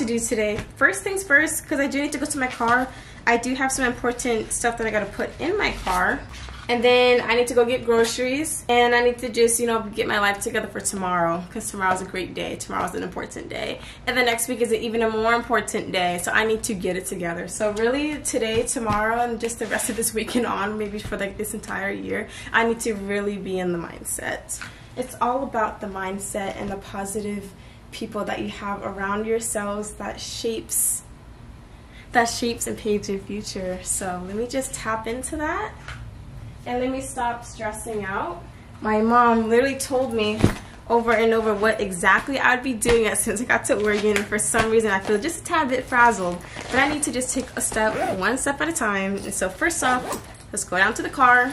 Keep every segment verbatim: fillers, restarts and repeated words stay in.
to do today. First things first, because I do need to go to my car. I do have some important stuff that I gotta put in my car. And then I need to go get groceries, and I need to just, you know, get my life together for tomorrow, because tomorrow's a great day. Tomorrow's an important day. And the next week is even a more important day, so I need to get it together. So really today, tomorrow, and just the rest of this week and on, maybe for like this entire year, I need to really be in the mindset. It's all about the mindset and the positive people that you have around yourselves that shapes, that shapes and paves your future. So let me just tap into that. And let me stop stressing out. My mom literally told me over and over what exactly I'd be doing as soon as I got to Oregon. And for some reason, I feel just a tad bit frazzled. But I need to just take a step, one step at a time. And so first off, let's go down to the car.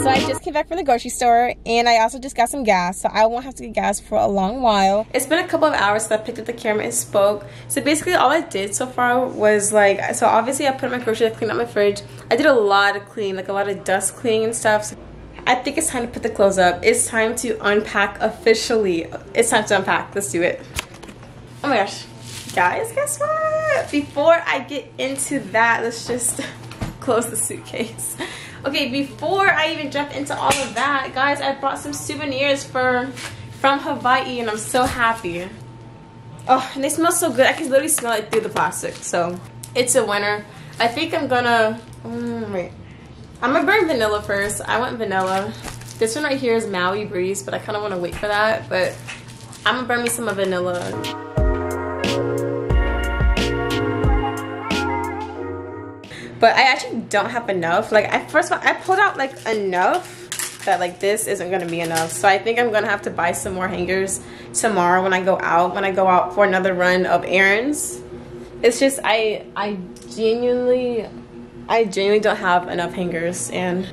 So I just came back from the grocery store, and I also just got some gas, so I won't have to get gas for a long while. It's been a couple of hours since I picked up the camera and spoke. So basically all I did so far was like, so obviously I put in my groceries, I cleaned out my fridge. I did a lot of cleaning, like a lot of dust cleaning and stuff. So I think it's time to put the clothes up. It's time to unpack officially. It's time to unpack. Let's do it. Oh my gosh. Guys, guess what? Before I get into that, let's just close the suitcase. Okay, before I even jump into all of that, guys, I brought some souvenirs for, from Hawaii, and I'm so happy. Oh, and they smell so good. I can literally smell it through the plastic, so it's a winner. I think I'm gonna, mm, wait. I'm gonna burn vanilla first. I want vanilla. This one right here is Maui Breeze, but I kind of want to wait for that, but I'm gonna burn me some of vanilla. But I actually don't have enough. Like, I first of all, I pulled out like enough that like this isn't gonna be enough. So I think I'm gonna have to buy some more hangers tomorrow when I go out. When I go out for another run of errands, it's just I I genuinely I genuinely don't have enough hangers, and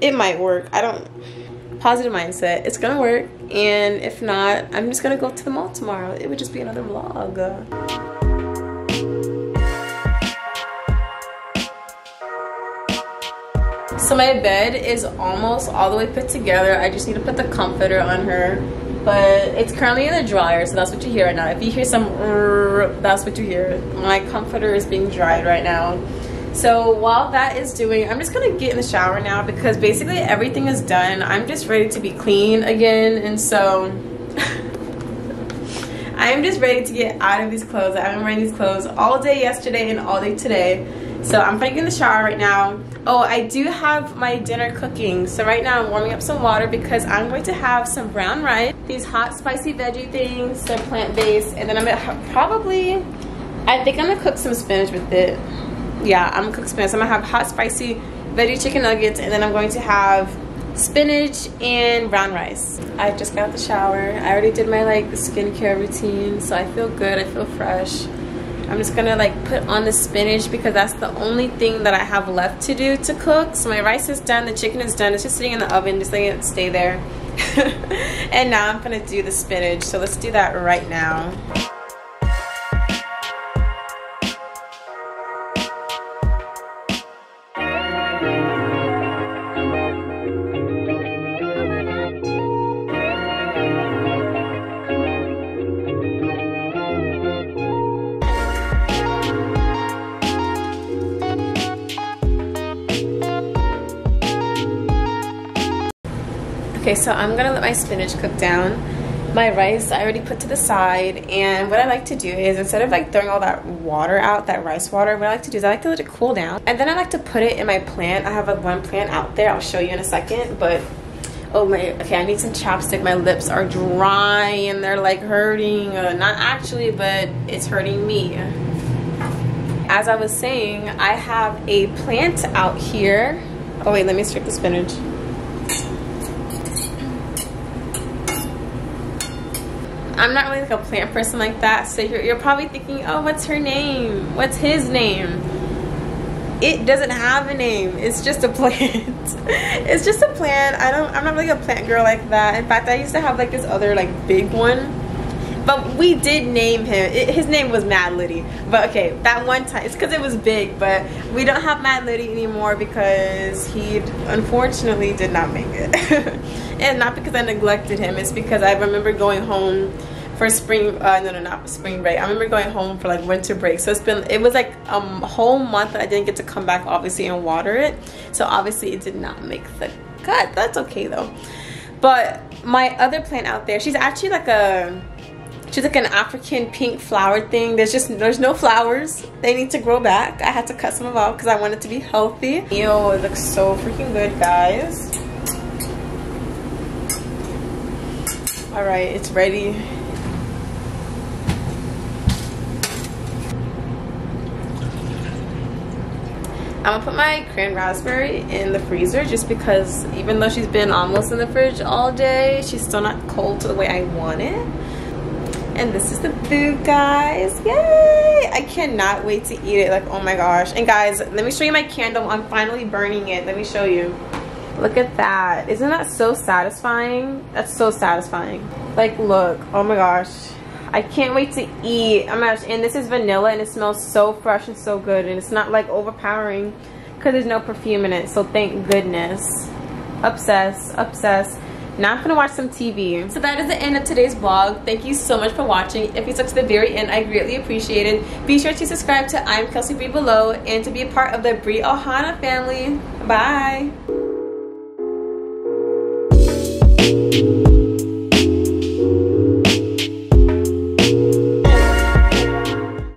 it might work. I don't. Positive mindset. It's gonna work, and if not, I'm just gonna go to the mall tomorrow. It would just be another vlog. So my bed is almost all the way put together. I just need to put the comforter on her, but it's currently in the dryer, so that's what you hear right now. If you hear some rrr, that's what you hear. My comforter is being dried right now. So while that is doing, I'm just gonna get in the shower now, because basically everything is done. I'm just ready to be clean again, and so I'm just ready to get out of these clothes. I've been wearing these clothes all day yesterday and all day today. So I'm gonna get in the shower right now. Oh, I do have my dinner cooking. So right now I'm warming up some water, because I'm going to have some brown rice, these hot spicy veggie things, they're plant-based, and then I'm gonna probably, I think I'm gonna cook some spinach with it. Yeah, I'm gonna cook spinach. I'm gonna have hot spicy veggie chicken nuggets, and then I'm going to have spinach and brown rice. I just got out the shower. I already did my like skincare routine, so I feel good, I feel fresh. I'm just gonna like put on the spinach, because that's the only thing that I have left to do to cook. So my rice is done, the chicken is done, it's just sitting in the oven, just letting it stay there. And now I'm gonna do the spinach, so let's do that right now. Okay, so I'm gonna let my spinach cook down. My rice I already put to the side, and what I like to do is, instead of like throwing all that water out, that rice water, what I like to do is I like to let it cool down, and then I like to put it in my plant. I have a one plant out there, I'll show you in a second, but oh my, okay, I need some chapstick. My lips are dry and they're like hurting, uh, not actually, but it's hurting me. As I was saying, I have a plant out here. Oh wait, let me strip the spinach. I'm not really like a plant person like that, so you're, you're probably thinking, oh, what's her name? What's his name? It doesn't have a name. It's just a plant. It's just a plant. I don't, I'm not really a plant girl like that. In fact, I used to have like this other like big one. But we did name him. It, his name was Mad Liddy. But okay, that one time, it's because it was big. But we don't have Mad Liddy anymore because he unfortunately did not make it. And not because I neglected him. It's because I remember going home for spring. Uh, no, no, not spring break. I remember going home for like winter break. So it's been. It was like a whole month that I didn't get to come back, obviously, and water it. So obviously, it did not make the cut. That's okay though. But my other plant out there, she's actually like a. She's like an African pink flower thing. There's just, there's no flowers. They need to grow back. I had to cut some of off because I wanted to be healthy. Yo, it looks so freaking good, guys. All right, it's ready. I'm gonna put my cran raspberry in the freezer just because even though she's been almost in the fridge all day, she's still not cold to the way I want it. And this is the food, guys. Yay! I cannot wait to eat it. Like, oh my gosh. And guys, let me show you my candle. I'm finally burning it. Let me show you. Look at that. Isn't that so satisfying? That's so satisfying. Like, look. Oh my gosh. I can't wait to eat. Oh my gosh. And this is vanilla, and it smells so fresh and so good. And it's not, like, overpowering because there's no perfume in it. So, thank goodness. Obsessed. Obsessed. Now I'm gonna watch some T V. So that is the end of today's vlog. Thank you so much for watching. If you stuck to the very end, I greatly appreciate it. Be sure to subscribe to I'm Kelsi Bri below and to be a part of the Bri Ohana family. Bye.